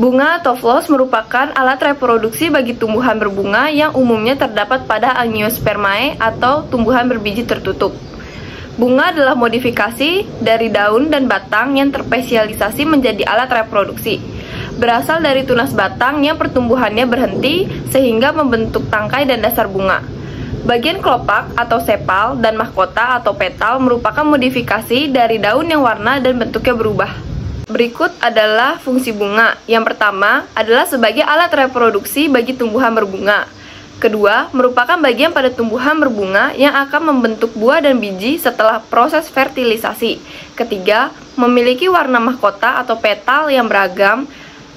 Bunga atau flowers merupakan alat reproduksi bagi tumbuhan berbunga yang umumnya terdapat pada Angiospermae atau tumbuhan berbiji tertutup. Bunga adalah modifikasi dari daun dan batang yang terspesialisasi menjadi alat reproduksi. Berasal dari tunas batang yang pertumbuhannya berhenti sehingga membentuk tangkai dan dasar bunga. Bagian kelopak atau sepal dan mahkota atau petal merupakan modifikasi dari daun yang warna dan bentuknya berubah. Berikut adalah fungsi bunga. Yang pertama adalah sebagai alat reproduksi bagi tumbuhan berbunga. Kedua, merupakan bagian pada tumbuhan berbunga yang akan membentuk buah dan biji setelah proses fertilisasi. Ketiga, memiliki warna mahkota atau petal yang beragam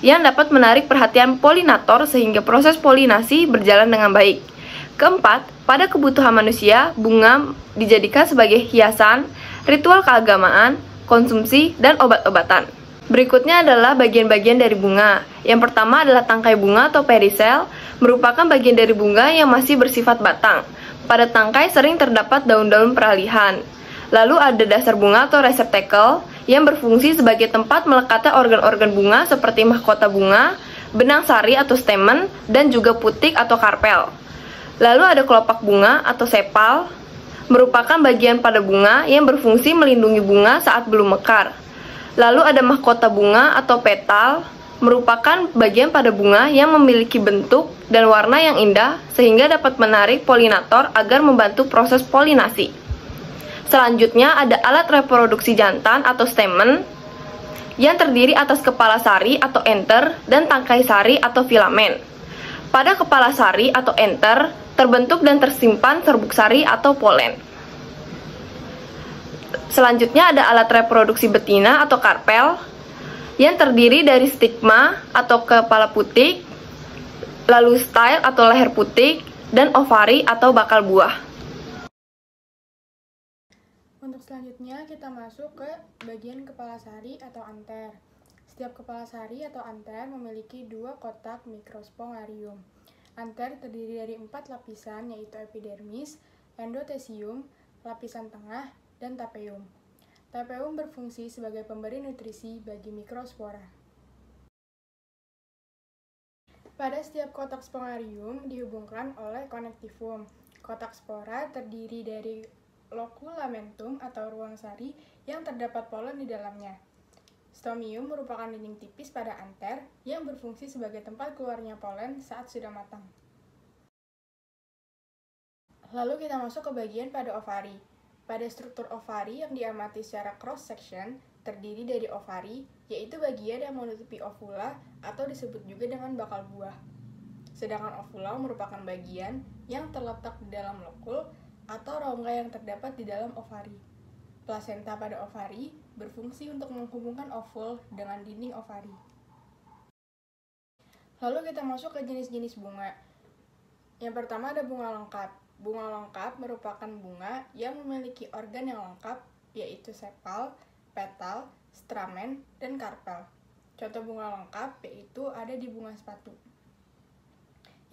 yang dapat menarik perhatian polinator sehingga proses polinasi berjalan dengan baik. Keempat, pada kebutuhan manusia, bunga dijadikan sebagai hiasan, ritual keagamaan, konsumsi, dan obat-obatan. Berikutnya adalah bagian-bagian dari bunga. Yang pertama adalah tangkai bunga atau perisel, merupakan bagian dari bunga yang masih bersifat batang. Pada tangkai sering terdapat daun-daun peralihan. Lalu ada dasar bunga atau receptacle yang berfungsi sebagai tempat melekatnya organ-organ bunga seperti mahkota bunga, benang sari atau stamen, dan juga putik atau karpel. Lalu ada kelopak bunga atau sepal, merupakan bagian pada bunga yang berfungsi melindungi bunga saat belum mekar. Lalu ada mahkota bunga atau petal, merupakan bagian pada bunga yang memiliki bentuk dan warna yang indah sehingga dapat menarik polinator agar membantu proses polinasi. Selanjutnya ada alat reproduksi jantan atau stamen yang terdiri atas kepala sari atau enter dan tangkai sari atau filamen. Pada kepala sari atau enter terbentuk dan tersimpan serbuk sari atau polen. Selanjutnya ada alat reproduksi betina atau karpel yang terdiri dari stigma atau kepala putik, lalu style atau leher putik, dan ovari atau bakal buah. Untuk selanjutnya kita masuk ke bagian kepala sari atau anter. Setiap kepala sari atau anter memiliki dua kotak mikrospongarium. Anter terdiri dari 4 lapisan yaitu epidermis, endotesium, lapisan tengah, dan tapeum. Tapeum berfungsi sebagai pemberi nutrisi bagi mikrospora. Pada setiap kotak spongarium dihubungkan oleh konektifum. Kotak spora terdiri dari loculamentum atau ruang sari yang terdapat polen di dalamnya. Stomium merupakan dinding tipis pada anter yang berfungsi sebagai tempat keluarnya polen saat sudah matang. Lalu kita masuk ke bagian pada ovari. Pada struktur ovari yang diamati secara cross-section, terdiri dari ovari, yaitu bagian yang menutupi ovula atau disebut juga dengan bakal buah. Sedangkan ovula merupakan bagian yang terletak di dalam lokul atau rongga yang terdapat di dalam ovari. Plasenta pada ovari berfungsi untuk menghubungkan ovul dengan dinding ovari. Lalu kita masuk ke jenis-jenis bunga. Yang pertama ada bunga lengkap. Bunga lengkap merupakan bunga yang memiliki organ yang lengkap, yaitu sepal, petal, stamen, dan karpel. Contoh bunga lengkap yaitu ada di bunga sepatu.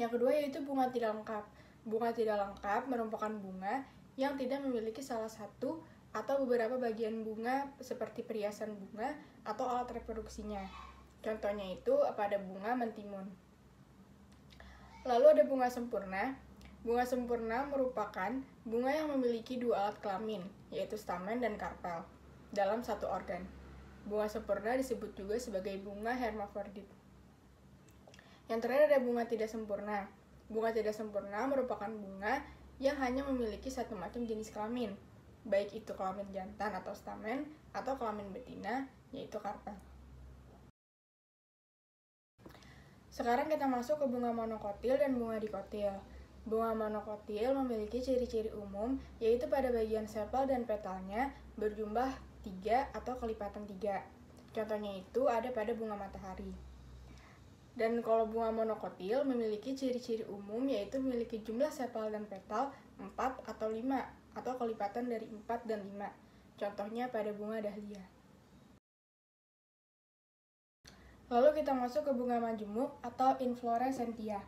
Yang kedua yaitu bunga tidak lengkap. Bunga tidak lengkap merupakan bunga yang tidak memiliki salah satu atau beberapa bagian bunga seperti perhiasan bunga atau alat reproduksinya. Contohnya itu pada bunga mentimun. Lalu ada bunga sempurna. Bunga sempurna merupakan bunga yang memiliki dua alat kelamin, yaitu stamen dan karpel, dalam satu organ. Bunga sempurna disebut juga sebagai bunga hermafrodit. Yang terakhir ada bunga tidak sempurna. Bunga tidak sempurna merupakan bunga yang hanya memiliki satu macam jenis kelamin, baik itu kelamin jantan atau stamen, atau kelamin betina, yaitu karpel. Sekarang kita masuk ke bunga monokotil dan bunga dikotil. Bunga monokotil memiliki ciri-ciri umum, yaitu pada bagian sepal dan petalnya berjumlah 3 atau kelipatan 3. Contohnya itu ada pada bunga matahari. Dan kalau bunga monokotil memiliki ciri-ciri umum, yaitu memiliki jumlah sepal dan petal 4 atau 5, atau kelipatan dari 4 dan 5. Contohnya pada bunga dahlia. Lalu kita masuk ke bunga majemuk atau inflorescentia.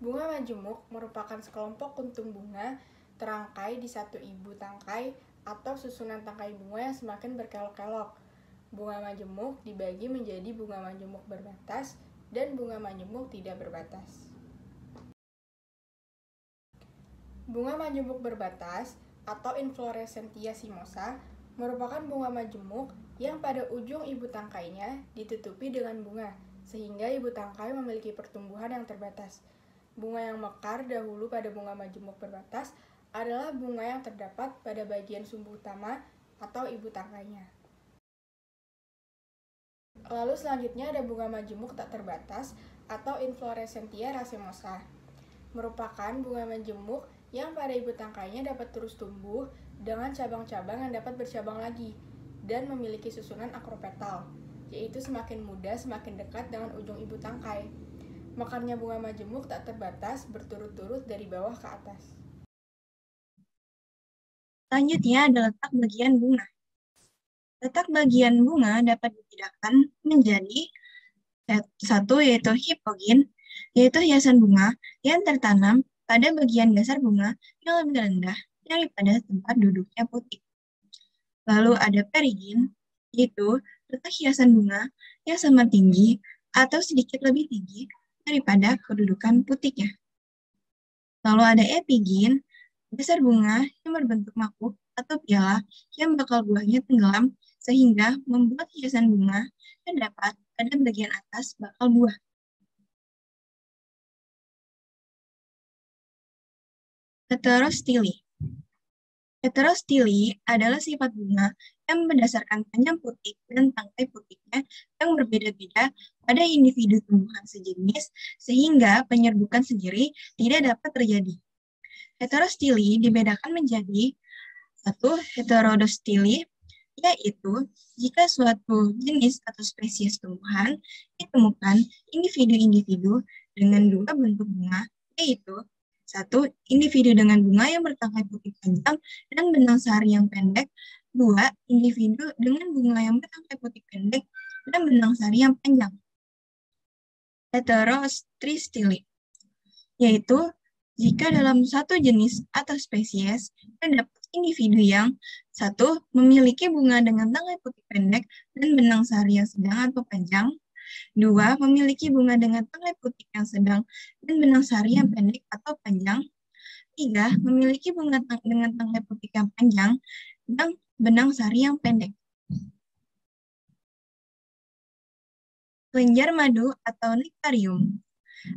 Bunga majemuk merupakan sekelompok kuntum bunga terangkai di satu ibu tangkai atau susunan tangkai bunga yang semakin berkelok-kelok. Bunga majemuk dibagi menjadi bunga majemuk berbatas dan bunga majemuk tidak berbatas. Bunga majemuk berbatas atau inflorescentia simosa merupakan bunga majemuk yang pada ujung ibu tangkainya ditutupi dengan bunga, sehingga ibu tangkai memiliki pertumbuhan yang terbatas. Bunga yang mekar dahulu pada bunga majemuk berbatas adalah bunga yang terdapat pada bagian sumbu utama atau ibu tangkainya. Lalu selanjutnya ada bunga majemuk tak terbatas atau inflorescentia racemosa. Merupakan bunga majemuk yang pada ibu tangkainya dapat terus tumbuh dengan cabang-cabang yang dapat bercabang lagi dan memiliki susunan akropetal, yaitu semakin muda semakin dekat dengan ujung ibu tangkai. Mekarnya bunga majemuk tak terbatas berturut-turut dari bawah ke atas. Selanjutnya ada letak bagian bunga. Letak bagian bunga dapat dibedakan menjadi satu yaitu hipogen, yaitu hiasan bunga yang tertanam pada bagian dasar bunga yang lebih rendah daripada tempat duduknya putik. Lalu ada perigen, yaitu letak hiasan bunga yang sama tinggi atau sedikit lebih tinggi daripada kedudukan putiknya. Lalu ada epigen, dasar bunga yang berbentuk mangkuk atau piala yang bakal buahnya tenggelam sehingga membuat hiasan bunga yang dapat pada bagian atas bakal buah. Heterostili. Heterostili adalah sifat bunga yang berdasarkan panjang putik dan tangkai putiknya yang berbeda-beda pada individu tumbuhan sejenis sehingga penyerbukan sendiri tidak dapat terjadi. Heterostili dibedakan menjadi satu heterodostili, yaitu jika suatu jenis atau spesies tumbuhan ditemukan individu-individu dengan dua bentuk bunga, yaitu satu individu dengan bunga yang bertangkai putih panjang dan benang sari yang pendek, dua individu dengan bunga yang bertangkai putih pendek dan benang sari yang panjang. Heterostristili, yaitu jika dalam satu jenis atau spesies terdapat individu yang satu memiliki bunga dengan tangkai putih pendek dan benang sari yang sedang atau panjang, dua memiliki bunga dengan tangkai putih yang sedang dan benang sari yang pendek atau panjang, tiga memiliki bunga dengan tangkai putih yang panjang dan benang sari yang pendek. Kelenjar madu atau nektarium.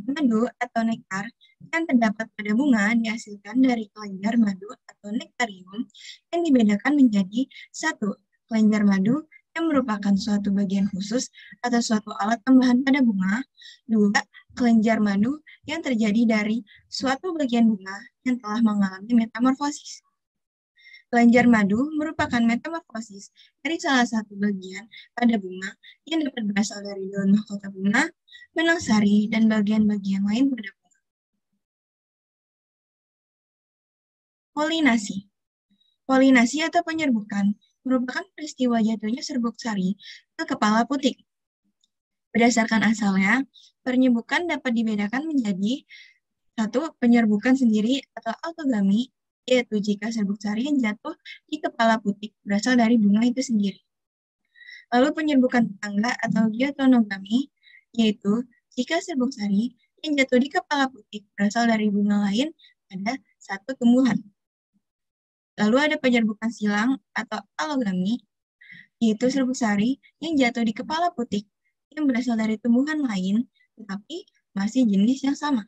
Madu atau nektar yang terdapat pada bunga dihasilkan dari kelenjar madu atau nektarium yang dibedakan menjadi satu kelenjar madu yang merupakan suatu bagian khusus atau suatu alat tambahan pada bunga, dua kelenjar madu yang terjadi dari suatu bagian bunga yang telah mengalami metamorfosis. Kelenjar madu merupakan metamorfosis dari salah satu bagian pada bunga yang dapat berasal dari daun mahkota bunga, benang sari, dan bagian-bagian lain pada bunga. Polinasi. Polinasi atau penyerbukan merupakan peristiwa jatuhnya serbuk sari ke kepala putik. Berdasarkan asalnya, penyerbukan dapat dibedakan menjadi satu penyerbukan sendiri atau autogami, yaitu jika serbuk sari yang jatuh di kepala putik berasal dari bunga itu sendiri. Lalu penyerbukan tetangga atau diatonogami, yaitu jika serbuk sari yang jatuh di kepala putik berasal dari bunga lain pada satu tumbuhan. Lalu ada penyerbukan silang atau alogami, yaitu serbuk sari yang jatuh di kepala putik yang berasal dari tumbuhan lain tetapi masih jenis yang sama.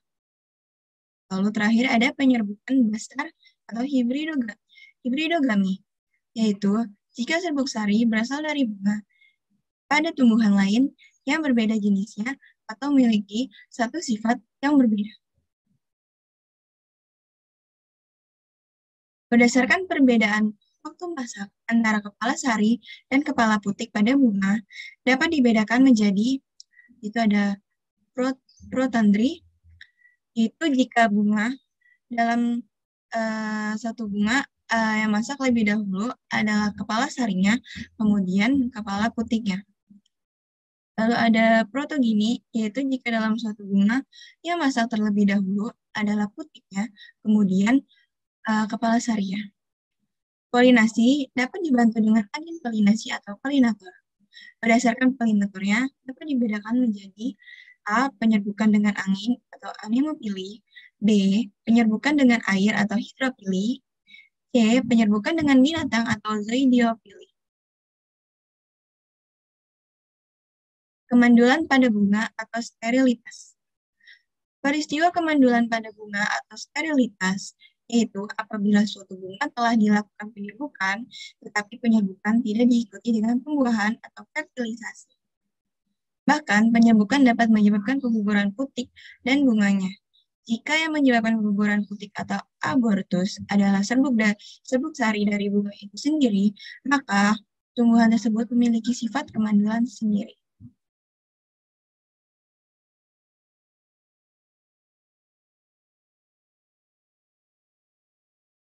Lalu terakhir ada penyerbukan bastar atau hibridogami, yaitu jika serbuk sari berasal dari bunga pada tumbuhan lain yang berbeda jenisnya atau memiliki satu sifat yang berbeda. Berdasarkan perbedaan waktu masak antara kepala sari dan kepala putik pada bunga dapat dibedakan menjadi itu ada protandri, yaitu jika bunga dalam satu bunga yang masak lebih dahulu adalah kepala sarinya, kemudian kepala putiknya. Lalu ada protogini, yaitu jika dalam suatu bunga yang masak terlebih dahulu adalah putiknya, kemudian kepala sarinya. Polinasi dapat dibantu dengan agen polinasi atau polinator. Berdasarkan perimeternya dapat dibedakan menjadi A. Penyerbukan dengan angin atau anemopili, B. Penyerbukan dengan air atau hidropili, C. Penyerbukan dengan binatang atau zoidiopili. Kemandulan pada bunga atau sterilitas. Peristiwa kemandulan pada bunga atau sterilitas yaitu apabila suatu bunga telah dilakukan penyerbukan, tetapi penyerbukan tidak diikuti dengan pembuahan atau fertilisasi. Bahkan, penyerbukan dapat menyebabkan pembubaran putik dan bunganya. Jika yang menyebabkan pembubaran putik atau abortus adalah serbuk sari dari bunga itu sendiri, maka tumbuhan tersebut memiliki sifat kemandulan sendiri.